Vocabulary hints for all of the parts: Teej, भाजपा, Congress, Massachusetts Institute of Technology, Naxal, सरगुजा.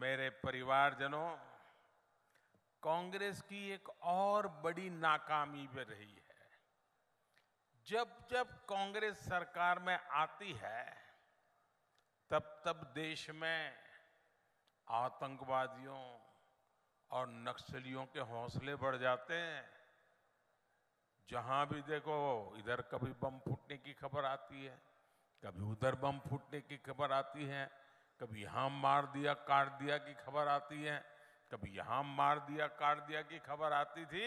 मेरे परिवारजनों, कांग्रेस की एक और बड़ी नाकामी भी रही है। जब जब कांग्रेस सरकार में आती है तब तब देश में आतंकवादियों और नक्सलियों के हौसले बढ़ जाते हैं। जहां भी देखो इधर कभी बम फूटने की खबर आती है, कभी उधर बम फूटने की खबर आती है, कभी यहाँ मार दिया काट दिया की खबर आती है, कभी यहाँ मार दिया काट दिया की खबर आती थी।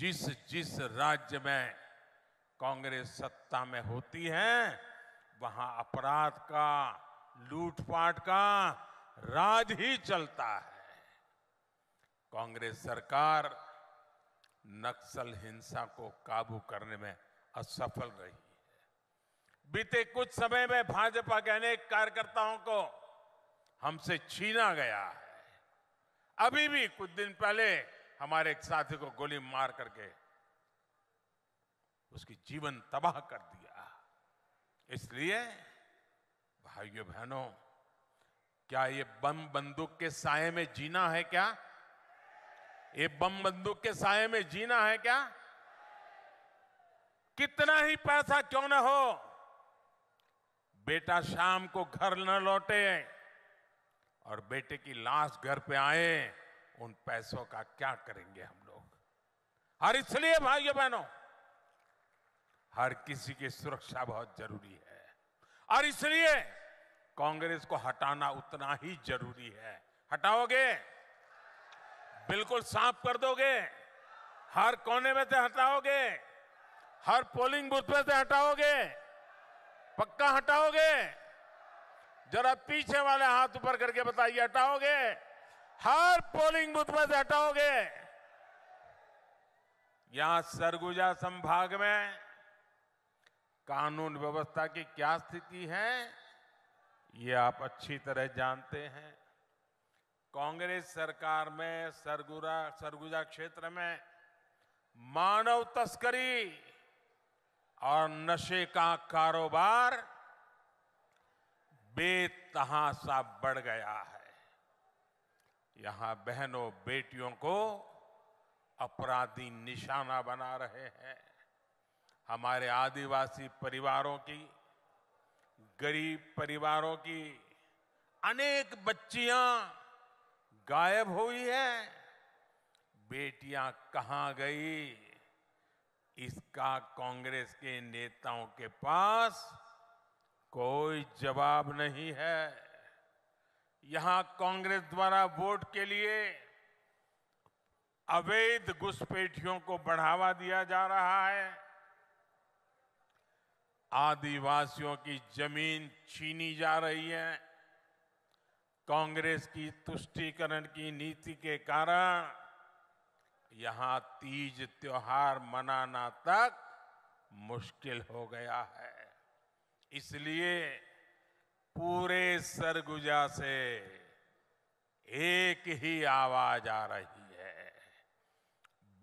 जिस जिस राज्य में कांग्रेस सत्ता में होती है वहां अपराध का, लूटपाट का राज ही चलता है। कांग्रेस सरकार नक्सल हिंसा को काबू करने में असफल रही है। बीते कुछ समय में भाजपा के अनेक कार्यकर्ताओं को हमसे छीना गया है। अभी भी कुछ दिन पहले हमारे एक साथी को गोली मार करके उसकी जीवन तबाह कर दिया। इसलिए भाइयों बहनों, क्या ये बम बंदूक के साये में जीना है? क्या ये बम बंदूक के साये में जीना है? क्या कितना ही पैसा क्यों ना हो, बेटा शाम को घर न लौटे और बेटे की लाश घर पे आए, उन पैसों का क्या करेंगे हम लोग? और इसलिए भाइयों बहनों, हर किसी की सुरक्षा बहुत जरूरी है और इसलिए कांग्रेस को हटाना उतना ही जरूरी है। हटाओगे? बिल्कुल साफ कर दोगे? हर कोने में से हटाओगे? हर पोलिंग बूथ में से हटाओगे? पक्का हटाओगे? जरा पीछे वाले हाथ ऊपर करके बताइए, हटाओगे? हर पोलिंग बूथ में से हटाओगे? यहां सरगुजा संभाग में कानून व्यवस्था की क्या स्थिति है ये आप अच्छी तरह जानते हैं। कांग्रेस सरकार में सरगुजा क्षेत्र में मानव तस्करी और नशे का कारोबार बेतहाशा बढ़ गया है। यहां बहनों बेटियों को अपराधी निशाना बना रहे हैं। हमारे आदिवासी परिवारों की, गरीब परिवारों की अनेक बच्चियां गायब हुई है। बेटियां कहां गई, इसका कांग्रेस के नेताओं के पास कोई जवाब नहीं है। यहां कांग्रेस द्वारा वोट के लिए अवैध घुसपैठियों को बढ़ावा दिया जा रहा है। आदिवासियों की जमीन छीनी जा रही है। कांग्रेस की तुष्टीकरण की नीति के कारण यहां तीज त्योहार मनाना तक मुश्किल हो गया है। इसलिए पूरे सरगुजा से एक ही आवाज आ रही है,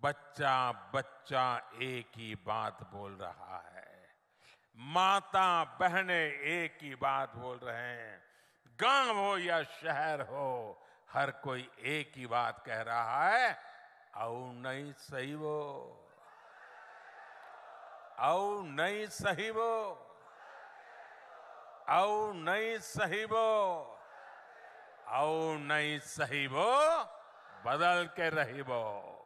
बच्चा बच्चा एक ही बात बोल रहा है, माता बहनें एक ही बात बोल रहे हैं, गांव हो या शहर हो हर कोई एक ही बात कह रहा है, आओ नहीं सही वो, आओ नहीं सही वो, आओ नहीं सही वो, आओ नहीं सही वो, बदल के रही वो।